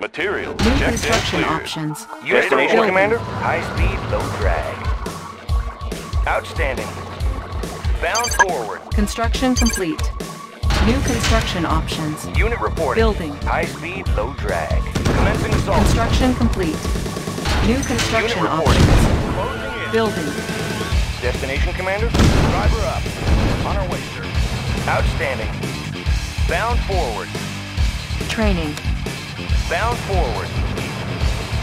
Material. New construction options. Destination, Commander. High speed, low drag. Outstanding. Bound forward. Construction complete. New construction options. Unit reporting. Building. High speed, low drag. Commencing assault. Construction complete. New construction options. Building. Destination, Commander. Driver up. On our way, sir. Outstanding. Bound forward. Training. Bound forward.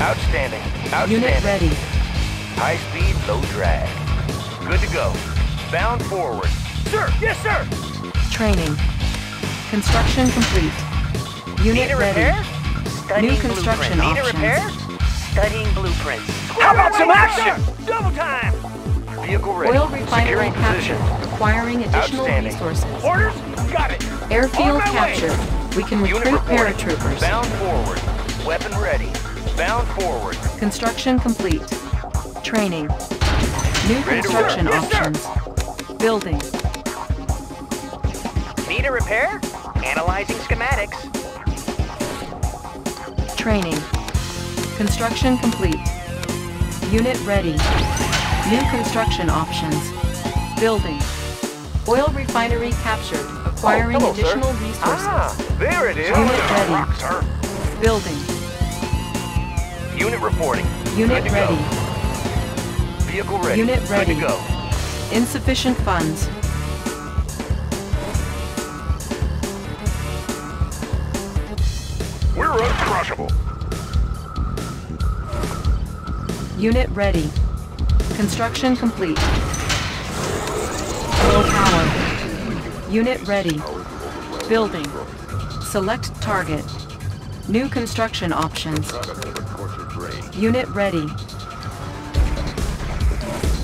Outstanding. Outstanding. Unit ready. High speed, low drag. Good to go. Bound forward. Sir! Yes, sir! Training. Construction complete. Unit ready. New construction options. Need a repair? Studying blueprints. How about some action? Sir. Double time! Vehicle ready. Oil refinery captured. Acquiring additional resources. Orders? Got it. Airfield captured. We can recruit paratroopers. Bound forward. Weapon ready. Bound forward. Construction complete. Training. New construction options. Building. Need a repair? Analyzing schematics. Training. Construction complete. Unit ready. New construction options. Building. Oil refinery captured. Acquiring additional resources. Ah, there it is. Unit ready. Building. Unit reporting. Unit ready. Vehicle ready. Unit ready. Good to go. Insufficient funds. We're uncrushable. Unit ready. Construction complete. Low power. Unit ready. Building. Select target. New construction options. Unit ready.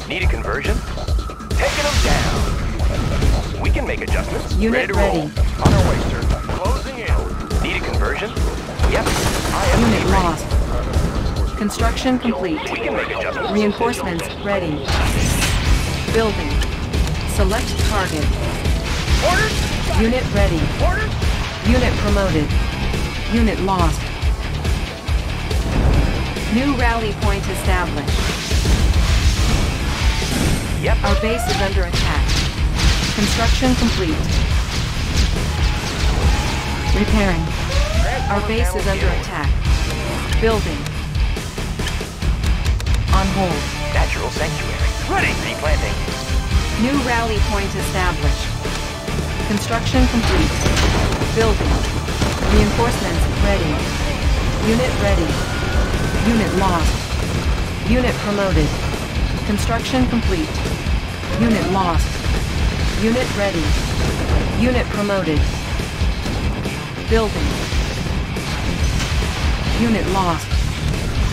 Need a conversion? Taking them down. We can make adjustments. Unit ready. On our way, sir. Closing in. Need a conversion? Yep. Unit lost. Construction complete. We can make adjustments. Reinforcements ready. Building. Select target. Orders? Unit ready. Orders? Unit promoted. Unit lost. New rally point established. Yep. Our base is under attack. Construction complete. Repairing. Our base is under attack. Building. On hold. Natural sanctuary. Ready. Replanting. New rally point established. Construction complete. Building. Reinforcements ready. Unit ready. Unit lost. Unit promoted. Construction complete. Unit lost. Unit ready. Unit promoted. Building. Unit lost.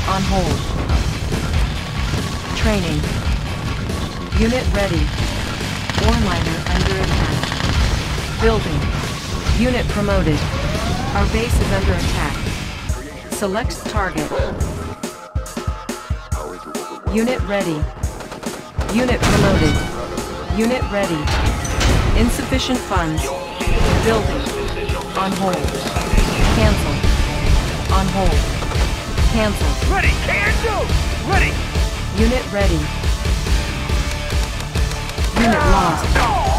On hold. Training. Unit ready. Ore miner under attack. Building. Unit promoted. Our base is under attack. Select target. Unit ready. Unit promoted. Unit ready. Insufficient funds. Building. On hold. Cancel. On hold. Cancel. Ready. Cancel. Ready. Unit ready. Unit lost.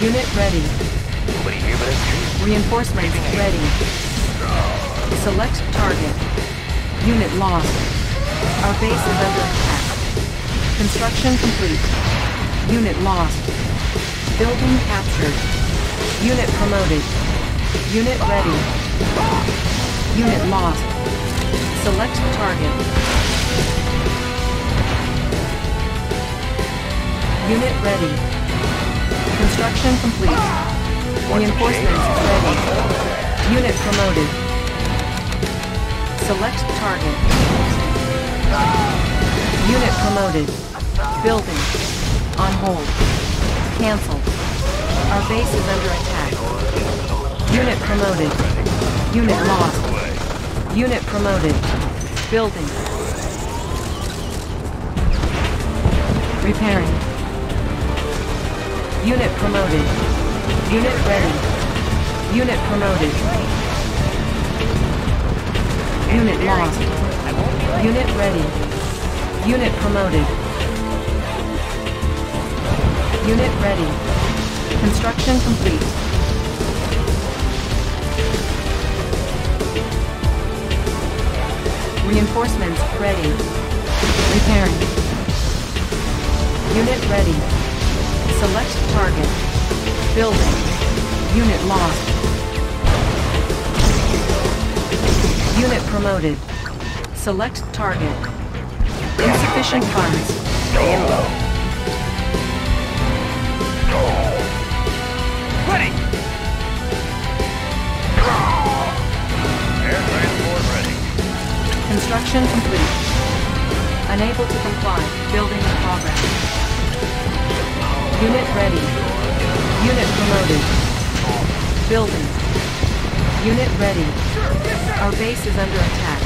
Unit ready. Nobody here but us. Reinforcements ready. Select target. Unit lost. Our base is under attack. Construction complete. Unit lost. Building captured. Unit promoted. Unit ready. Unit lost. Select target. Unit ready. Construction complete. Reinforcements ready. Unit promoted. Select target. Unit promoted. Building. On hold. Cancel. Our base is under attack. Unit promoted. Unit lost. Unit promoted. Building. Repairing. Unit promoted. Unit ready. Unit promoted. Unit lost. Unit ready. Unit promoted. Unit ready. Construction complete. Reinforcements ready. Repairing. Unit ready. Select target. Building. Unit lost. Unit promoted. Select target. Insufficient funds. Ammo. Ready! Airplane 4 ready. Construction complete. Unable to comply. Building in progress. Unit ready. Unit promoted. Building. Unit ready. Our base is under attack.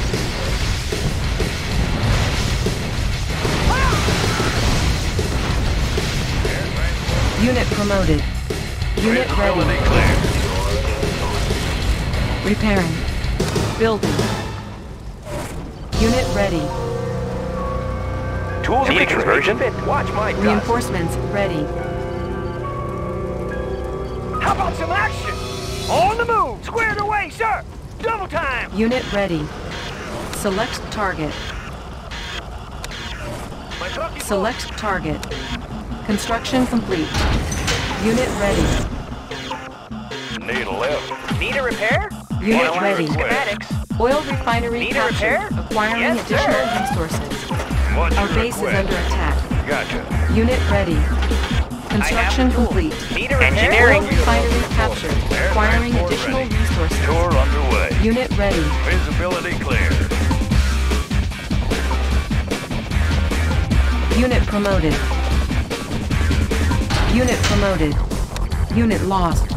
Unit promoted. Unit ready. Repairing. Building. Unit ready. Tools need conversion. Watch my dust. Reinforcements ready. How about some action? On the move. Squared away, sir. Double time. Unit ready. Select target. Select target. Construction complete. Unit ready. Need a lift. Need a repair? Unit oil ready. Schematics. Oil refinery need a repair? Acquiring yes, additional resources. What's our base request? Is under attack. Gotcha. Unit ready. Construction complete. Need a repair? Engineering. Oil refinery captured. Acquiring additional ready. Resources. Tour underway. Unit ready. Visibility clear. Unit promoted. Unit promoted. Unit lost.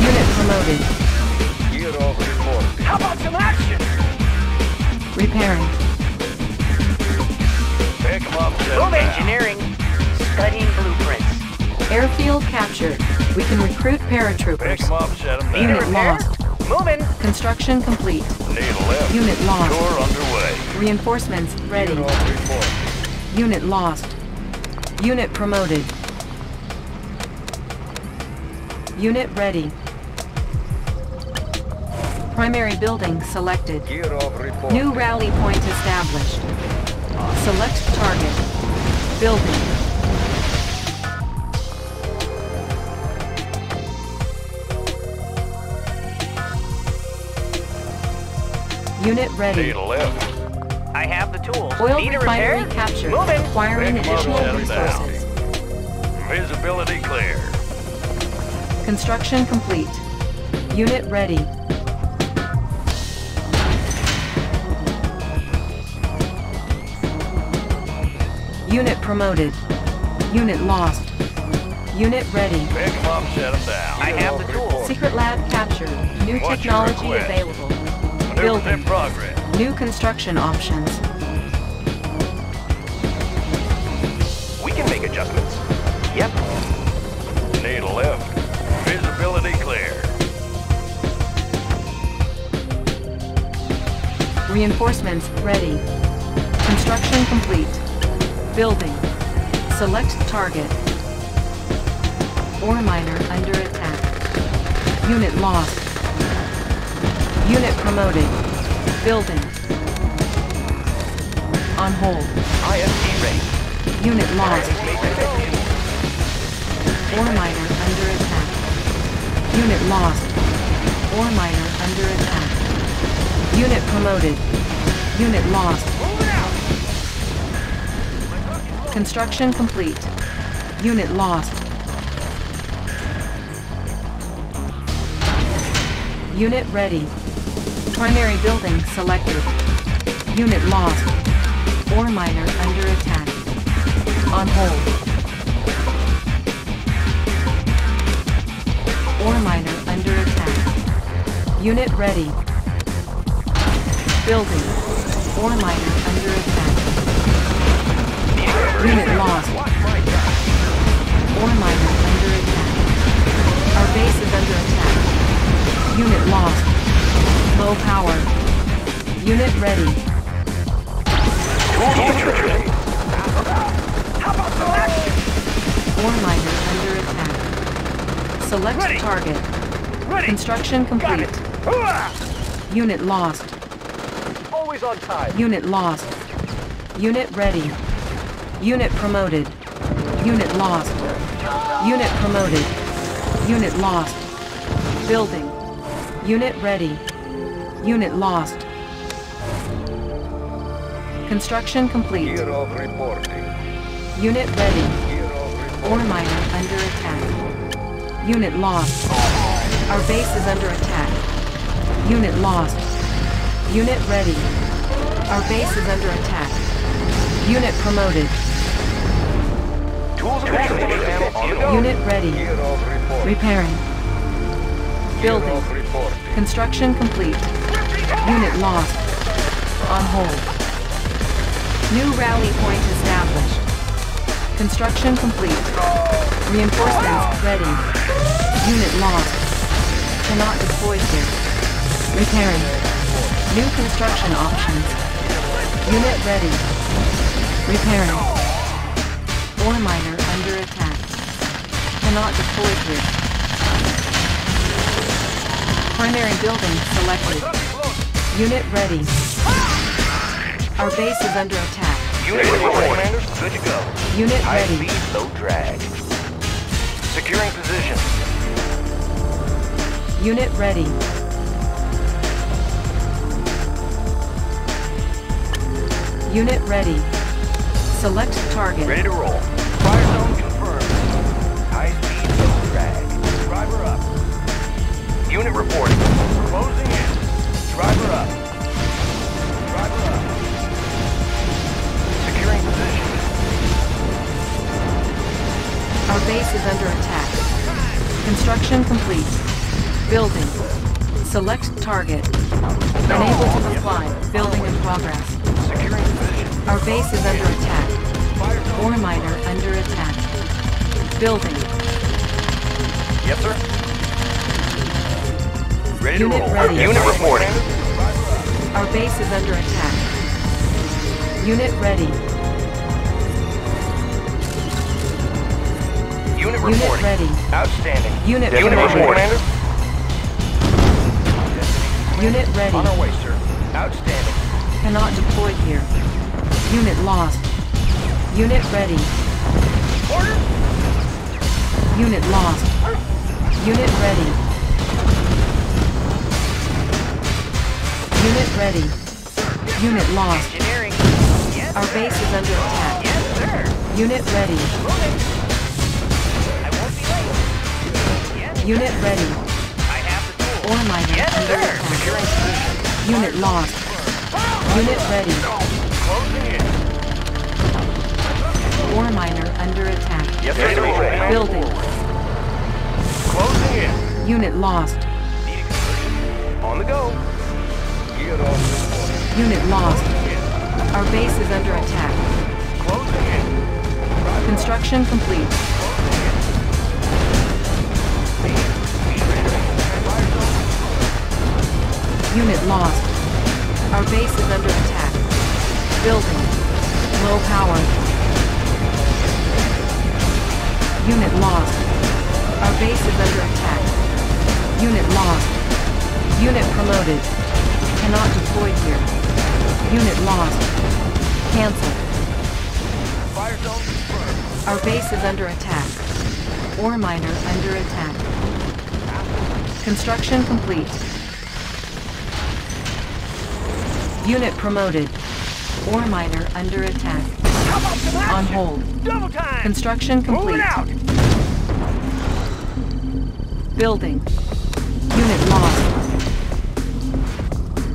Unit promoted. Unit over report. How about some action? Repairing. Pick them up. Move engineering. Studying blueprints. Airfield captured. We can recruit paratroopers. Pick them up, set them down. Unit lost. Moving. Construction complete. Need a lift. Unit lost. Tour underway. Reinforcements ready. Unit over report. Unit lost. Unit promoted. Unit ready. Primary building selected. New rally point established. Select target. Building. Unit ready. I have the tools. Oil need refinery repair? Captured. Moving. Acquiring additional resources. Visibility clear. Construction complete. Unit ready. Unit promoted. Unit lost. Unit ready. Pick them up, set them down. I have the tools. Secret lab captured. New what's technology available. Building. In progress. New construction options. We can make adjustments. Yep. Need a lift. Visibility clear. Reinforcements ready. Construction complete. Building. Select target. Ore miner under attack. Unit lost. Unit promoted. Building. On hold. IFT ready. Unit lost. Ore miner under attack. Unit lost. Ore miner under attack. Unit promoted. Unit lost. Construction complete. Unit lost. Unit ready. Primary building selected. Unit lost. Ore miner under attack. On hold. Ore miner under attack. Unit ready. Building. Ore miner under attack. Unit lost. Ore miner under attack. Unit ready. Ore miner under attack. Select ready. Target. Ready. Construction complete. Unit lost. Always on time. Unit lost. Unit ready. Unit promoted. Unit lost. Unit promoted. Unit lost. Building. Unit ready. Unit lost. Construction complete. Year of reporting. Unit ready. Ore miner under attack. Unit lost. Our base is under attack. Unit lost. Unit ready. Our base is under attack. Unit promoted. Unit ready. Repairing. Building. Construction complete. Unit lost. On hold. New rally point established. Construction complete. Reinforcements ready. Unit lost. Cannot deploy here. Repairing. New construction options. Unit ready. Repairing. Ore miner under attack. Cannot deploy here. Primary building selected. Unit ready. Our base is under attack. Unit ready. Good to go. Unit ready. High speed, low drag. Securing position. Unit ready. Unit ready. Select target. Ready to roll. Fire zone confirmed. High speed, low drag. Driver up. Unit reporting. Closing in. Driver up. Driver up. Securing position. Our base is under attack. Construction complete. Building. Select target. Unable to comply. Building in progress. Securing position. Our base is under attack. Ore miner under attack. Building. Yes, sir. Ready to roll. Ready. Unit reporting. Our base is under attack. Unit ready. Unit reporting. Unit ready. Outstanding. Unit ready. Unit ready. On our way, sir. Outstanding. Cannot deploy here. Unit lost. Unit ready. Order. Unit lost. Unit ready. Unit ready. Unit lost. Yes, our base is under attack. Yes, sir. Unit ready. I won't be late. Yes, unit sir. Ready. I have the tool. Ore miner yes, under attack. Unit lost. Unit ready. Closing in. Ore miner under attack. Yes, sir. Building. Closing in. Unit lost. On the go. Unit lost. Our base is under attack. Closing in. Construction complete. Unit lost. Our base is under attack. Building. Low power. Unit lost. Our base is under attack. Unit lost. Unit promoted. Cannot deploy here. Unit lost. Cancelled. Fire zone confirmed. Our base is under attack. Ore miner under attack. Construction complete. Unit promoted. Ore miner under attack. On hold. Double time. Construction complete. Out. Building. Unit lost.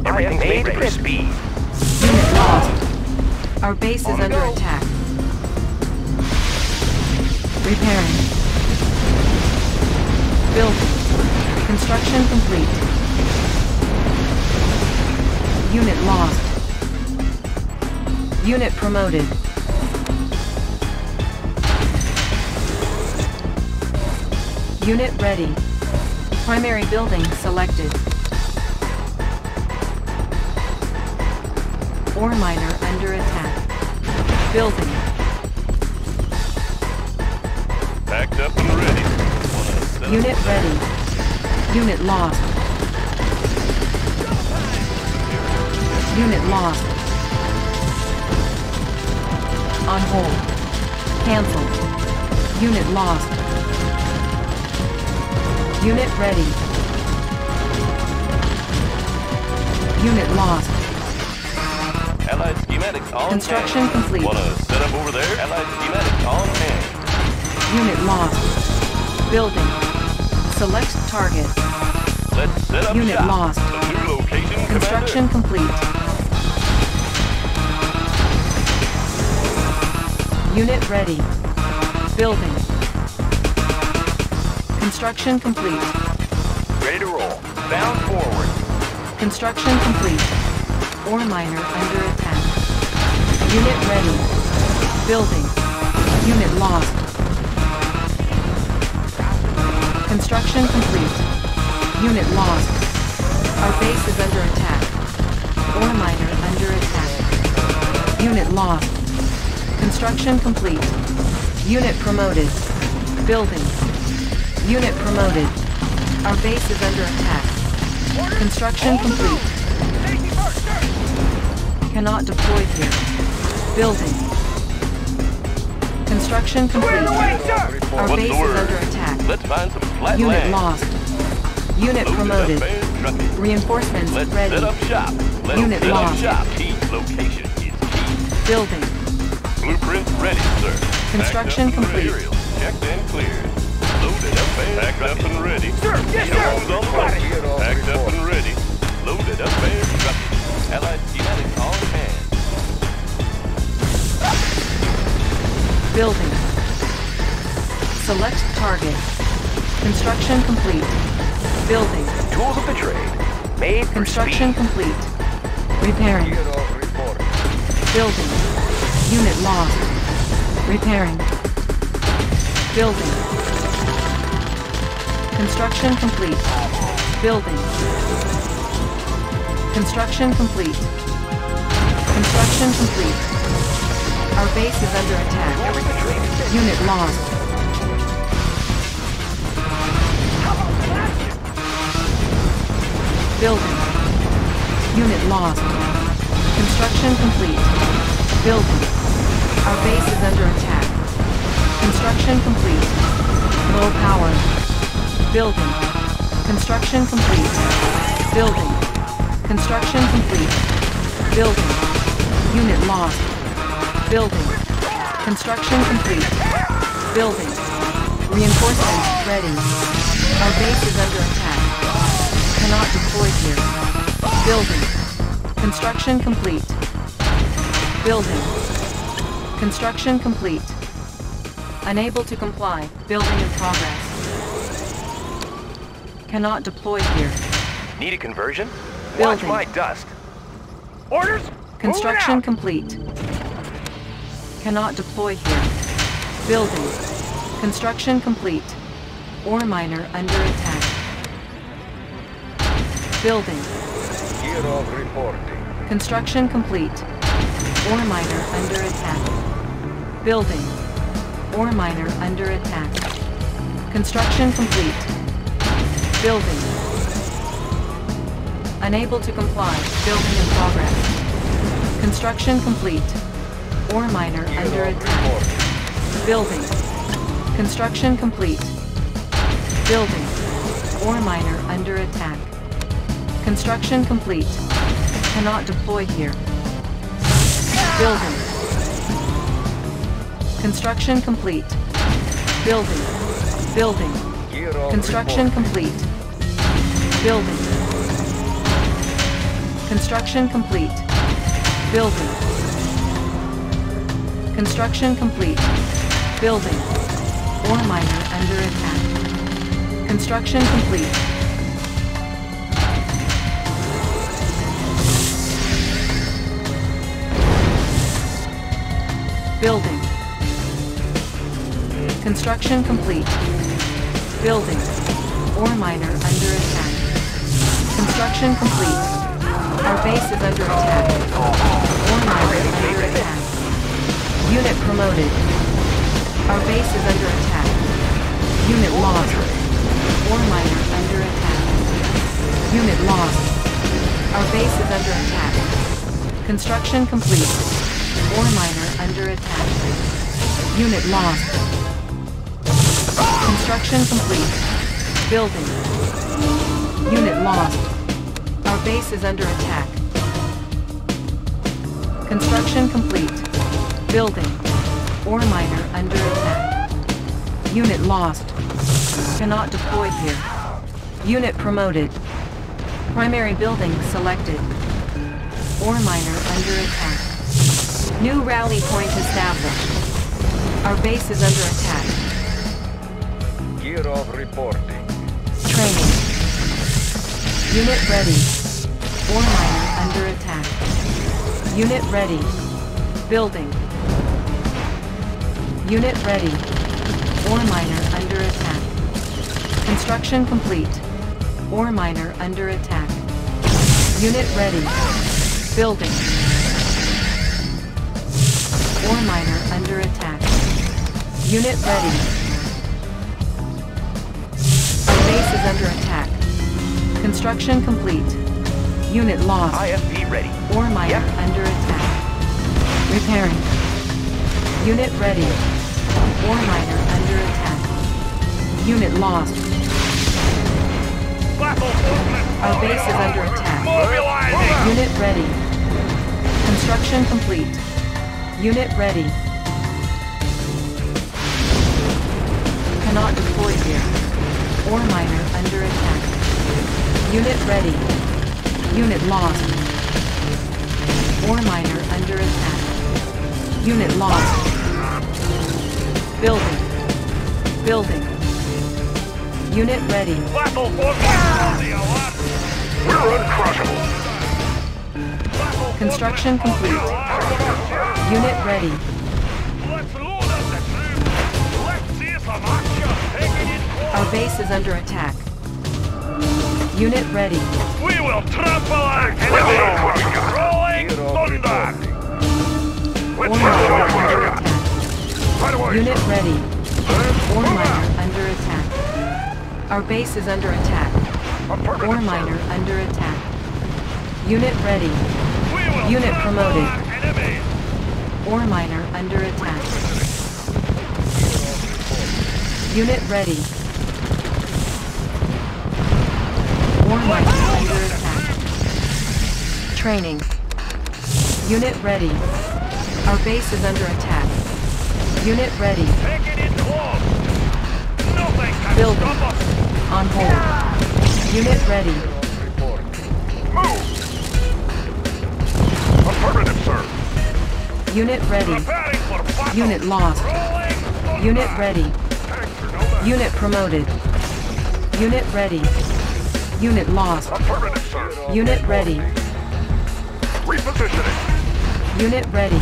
Everything's made for speed. Unit lost. Our base is under attack. Repairing. Building. Construction complete. Unit lost. Unit promoted. Unit ready. Primary building selected. Ore miner under attack. Building. Packed up and ready. Unit ready. Unit lost. Unit lost. On hold. Cancelled. Unit lost. Unit ready. Unit lost. Allied schematics on. Construction hand. Complete. Wanna set up over there? Allied schematics on hand. Unit lost. Building. Select target. Let's set up unit shop. Lost. A new location. Construction commander. Complete. Unit ready. Building. Construction complete. Ready to roll. Bound forward. Construction complete. Ore miner under attack. Unit ready. Building. Unit lost. Construction complete. Unit lost. Our base is under attack. Ore miner under attack. Unit lost. Construction complete. Unit promoted. Building. Unit promoted. Our base is under attack. Construction complete. Cannot deploy here. Building. Construction complete. Our base is under attack. Let's find some flat unit land. Lost. Unit promoted. Reinforcements let's ready. Set up shop. Let's unit set lost. Up shop. Key location is key. Building. Blueprint ready, sir. Construction complete. Checked and cleared. Loaded up and packed up and ready. Sir, yes, sir. Packed up and ready. Loaded up and structured. Allied schematics on hand. Building. Select target. Construction complete. Building. Tools of the trade. Made for construction speed. Complete. Repairing. Building. Unit lost. Repairing. Building. Construction complete. Building. Construction complete. Construction complete. Our base is under attack. Unit lost. Building. Unit lost. Construction complete. Building. Our base is under attack. Construction complete. Low power. Building. Construction complete. Building. Construction complete. Building. Unit lost. Building. Construction complete. Building. Reinforcements ready. Our base is under attack. Cannot deploy here. Building. Construction complete. Building. Construction complete. Unable to comply. Building in progress. Cannot deploy here. Need a conversion? Building. Watch my dust. Orders? Construction complete. Cannot deploy here. Building. Construction complete. Ore miner under attack. Building. Year of reporting. Construction complete. Ore miner under attack. Building. Ore miner under attack. Construction complete. Building. Unable to comply. Building in progress. Construction complete. Ore miner under attack. Building. Construction complete. Building. Ore miner under attack. Construction complete. Cannot deploy here. Building. Construction complete. Building. Building. Construction complete. Building. Construction complete. Building. Construction complete. Building. Ore miner under attack. Construction complete. Building. Construction complete. Building. Ore miner under attack. Construction complete. Our base is under attack. Warlord is under attack. Unit promoted. Our base is under attack. Unit lost. Ore miner under attack. Unit lost. Our base is under attack. Construction complete. Ore miner under attack. Unit lost. Construction complete. Building. Unit lost. Our base is under attack. Construction complete. Building. Ore miner under attack. Unit lost. Cannot deploy here. Unit promoted. Primary building selected. Ore miner under attack. New rally point established. Our base is under attack. Gear of reporting. Training. Unit ready. Ore miner under attack. Unit ready. Building. Unit ready. Ore miner under attack. Construction complete. Ore miner under attack. Unit ready. Building. Ore miner under attack. Unit ready. Our base is under attack. Construction complete. Unit lost. IFP ready. Ore miner under attack. Repairing. Unit ready. Ore miner under attack. Unit lost. Our base is under attack. Mobilizing. Unit ready. Construction complete. Unit ready. Cannot deploy here. Ore miner under attack. Unit ready. Unit lost. Ore miner under attack. Unit lost. Building. Building. Unit ready. We're uncrushable. Construction complete. Unit ready. Our base is under attack. Unit ready. We will trample our enemy. Rolling thunder. Unit ready. Ore miner under attack. Our base is under attack. Ore miner under attack. Unit ready. Unit promoted. Ore miner under attack. Unit ready. Ore miner under attack. Training. Unit ready. Our base is under attack. Unit ready. Building. On hold. Unit ready. Move. Affirmative, sir. Unit ready. Unit lost. Unit ready. Unit promoted. Unit ready. Unit lost. Unit ready. Repositioning. Unit ready.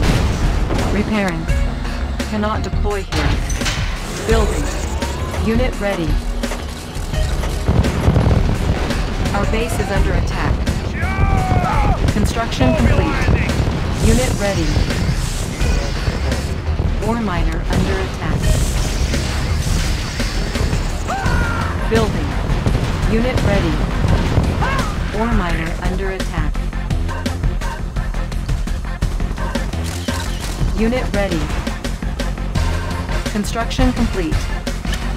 Repairing. Cannot deploy here. Building. Unit ready. Our base is under attack. Construction complete. Unit ready. Ore miner under attack. Building. Unit ready. Ore miner under attack. Unit ready. Construction complete.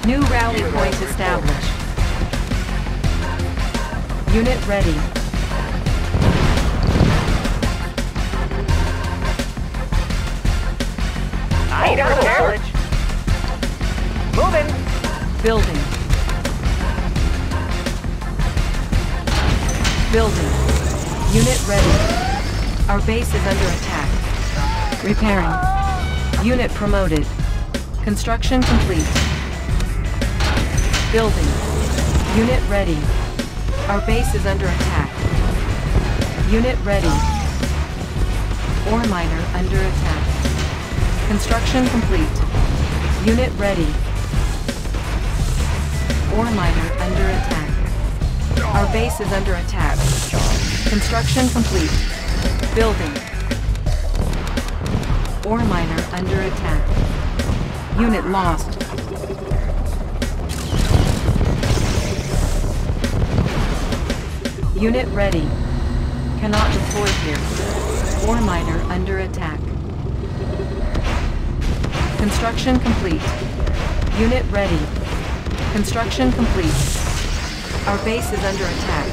New rally point established. Unit ready. I got carriage. Moving. Building. Building. Unit ready. Our base is under attack. Repairing. Unit promoted. Construction complete. Building. Unit ready. Our base is under attack. Unit ready. Ore miner under attack. Construction complete. Unit ready. Ore miner under attack. Our base is under attack. Construction complete. Building. Ore miner under attack. Unit lost. Unit ready. Cannot deploy here. Ore miner under attack. Construction complete. Unit ready. Construction complete. Our base is under attack.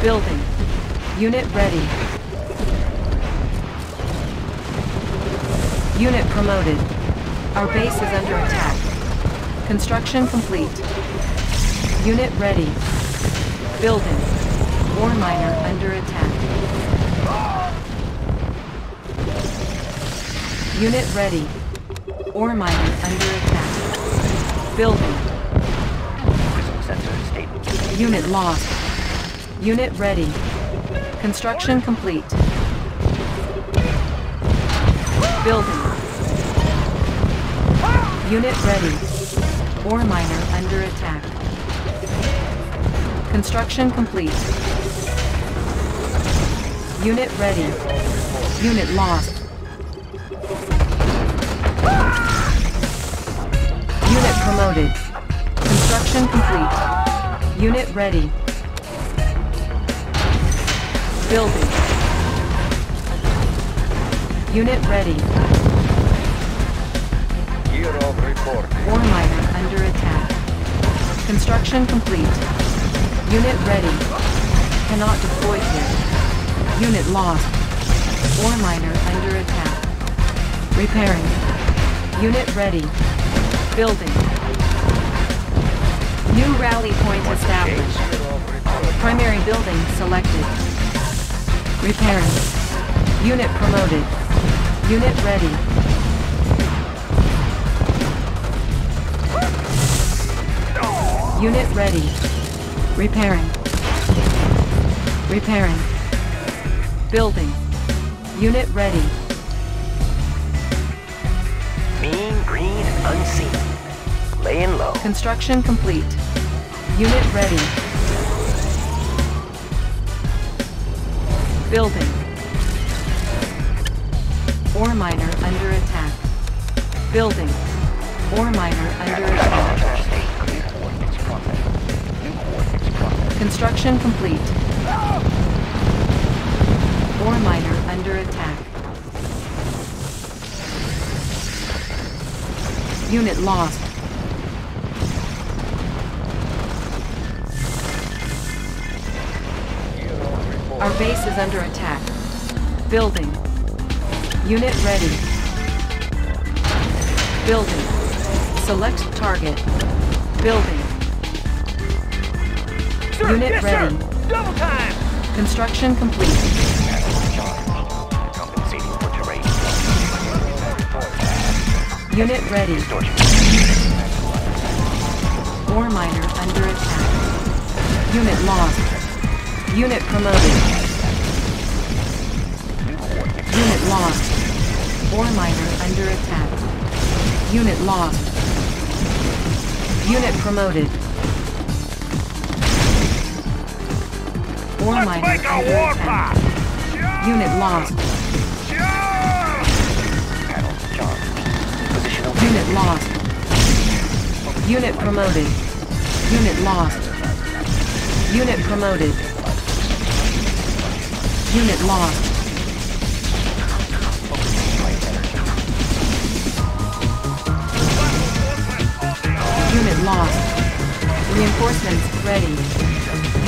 Building. Unit ready. Unit promoted. Our base is under attack. Construction complete. Unit ready. Building. Ore miner under attack. Unit ready. Ore miner under attack. Building. Unit lost. Unit ready. Construction complete. Building. Unit ready. Ore miner under attack. Construction complete. Unit ready. Unit lost. Unit promoted. Construction complete. Unit ready. Building. Unit ready. Year of report. Ore miner under attack. Construction complete. Unit ready. Cannot deploy here. Unit lost. Ore miner under attack. Repairing. Unit ready. Building. New rally point established. Primary building selected. Repairing. Unit promoted. Unit ready. Unit ready. Repairing. Repairing. Building. Unit ready. Mean green unseen. Laying low. Construction complete. Unit ready. Building. Ore miner under attack. Building. Ore miner under attack. Construction complete. Ore miner under attack. Unit lost. Our base is under attack. Building. Unit ready. Building. Select target. Building. Sir, unit yes, ready. Sir. Double time. Construction complete. Compensating for terrain. Unit ready. Ore miner under attack. Unit lost. Unit promoted. Unit lost. Ore miner under attack. Unit lost. Unit promoted. Ore miner under attack. Unit lost. Unit lost. Unit promoted. Unit lost. Unit promoted. Unit lost. Unit lost. Reinforcements ready.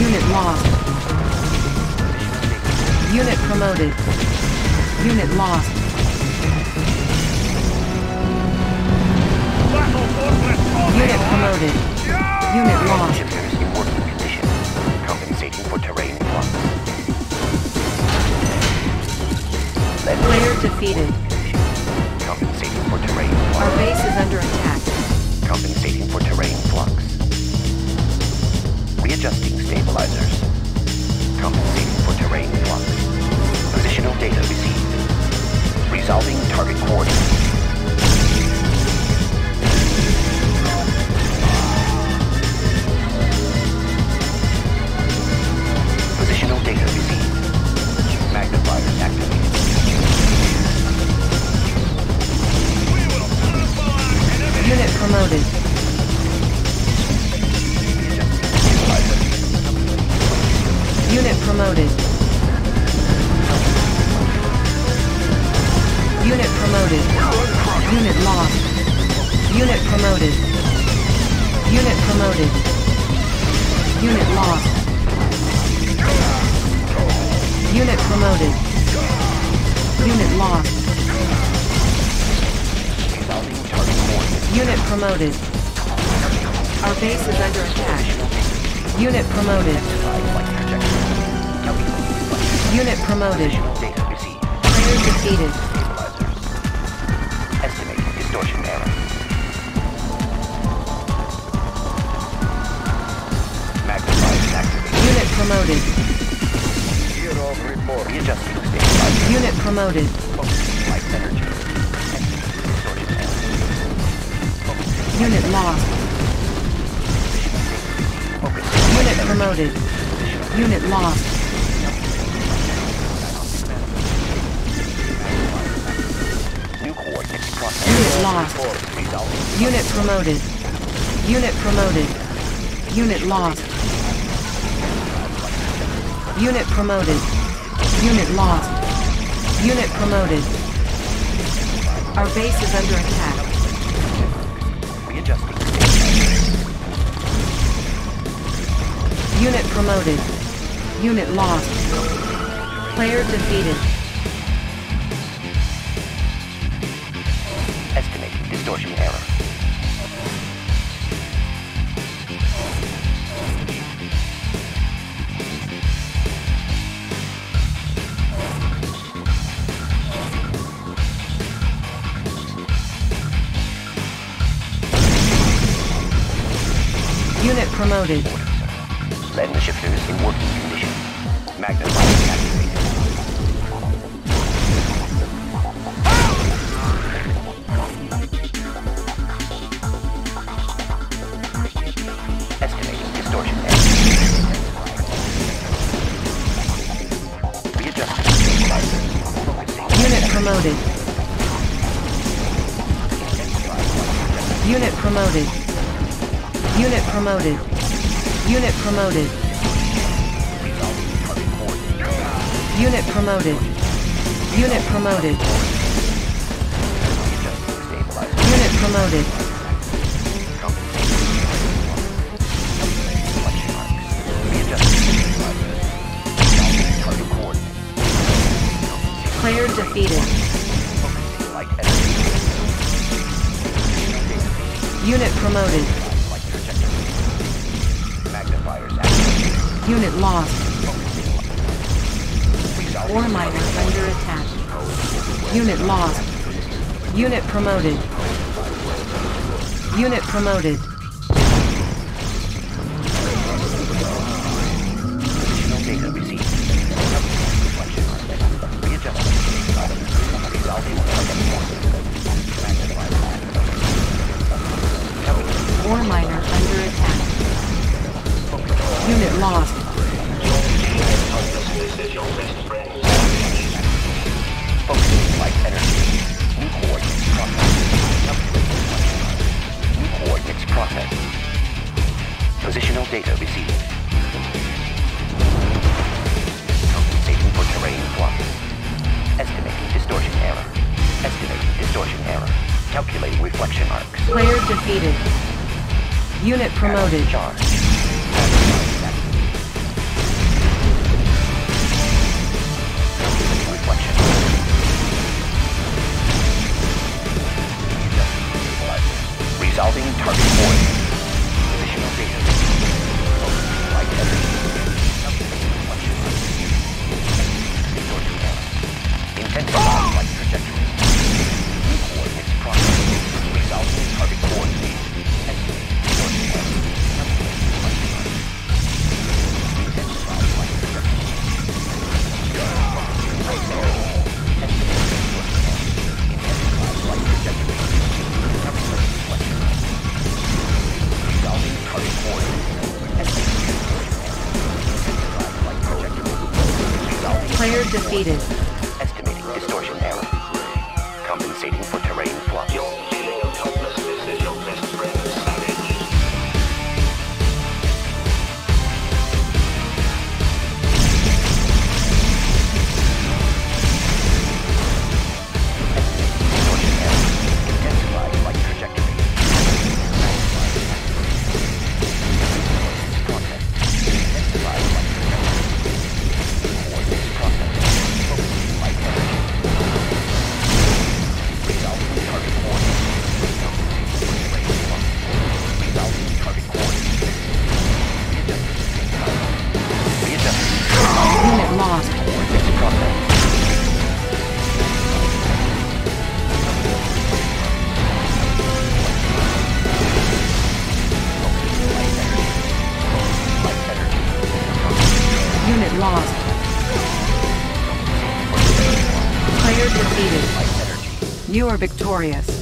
Unit lost. Unit promoted. Unit lost. Unit promoted. Unit lost. In working condition. Compensating for terrain loss. Player defeated. Compensating for terrain flux. Our base is under attack. Compensating for terrain flux. Readjusting stabilizers. Compensating for terrain flux. Positional data received. Resolving target coordinates. promoted. Unit promoted. Unit promoted. Unit lost. Unit promoted. Unit promoted. Unit lost. Unit promoted. Unit lost. Unit promoted. Our base is under attack. Unit promoted. Unit promoted. Trainers defeated. Estimate distortion error. Magnified activity. Unit promoted. Unit promoted. Energy. Unit lost. Unit promoted. Unit lost. Unit lost. Unit promoted. Unit promoted. Unit lost. Unit promoted. Unit lost. Unit promoted. Our base is under attack. Unit promoted. Unit lost. Player defeated. Estimate distortion error. Unit promoted. Letting the shifters in working condition. Magnified activated. Estimating distortion error. Readjusting. Unit promoted. Unit promoted. Unit promoted. Unit promoted. Unit promoted. Unit promoted. Unit promoted. Player defeated. Unit promoted. Unit lost. Ore miners under attack. Unit lost. Unit promoted. Unit promoted. Ore miner under attack. Unit lost. Positional data received. Compensating for terrain blockage. Estimating distortion error. Estimating distortion error. Calculating reflection arcs. Player defeated. Unit promoted. Charge. Reflection. Resolving target void. Player defeated. Estimating distortion error. Compensating for terrain flux. Your feeling of helplessness is your best friend. Turret lost. Player defeated. You are victorious.